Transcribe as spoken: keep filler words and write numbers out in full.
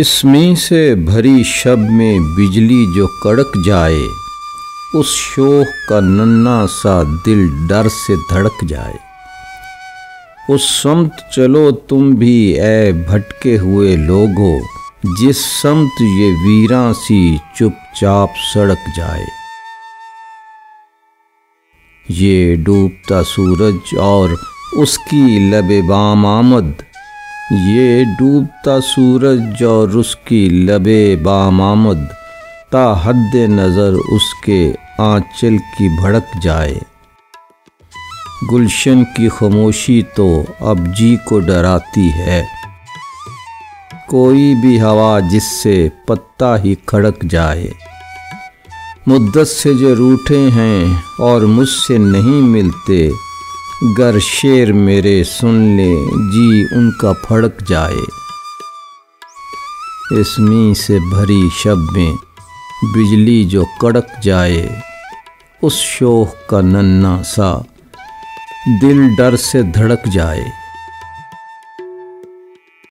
इसमें से भरी शब में बिजली जो कड़क जाए, उस शोक का नन्हा सा दिल डर से धड़क जाए। उस समत चलो तुम भी ऐ भटके हुए लोगो, जिस समत ये वीरां सी चुपचाप सड़क जाए। ये डूबता सूरज और उसकी लबे बाम आमद, ये डूबता सूरज और उसकी लबे बामामद, ता हद नज़र उसके आंचल की भड़क जाए। गुलशन की खामोशी तो अब जी को डराती है, कोई भी हवा जिससे पत्ता ही खड़क जाए। मुद्दत से जो रूठे हैं और मुझसे नहीं मिलते, गर शेर मेरे सुन ले जी उनका फड़क जाए। इसमी से भरी शब में बिजली जो कड़क जाए, उस शोक का नन्हा सा दिल डर से धड़क जाए।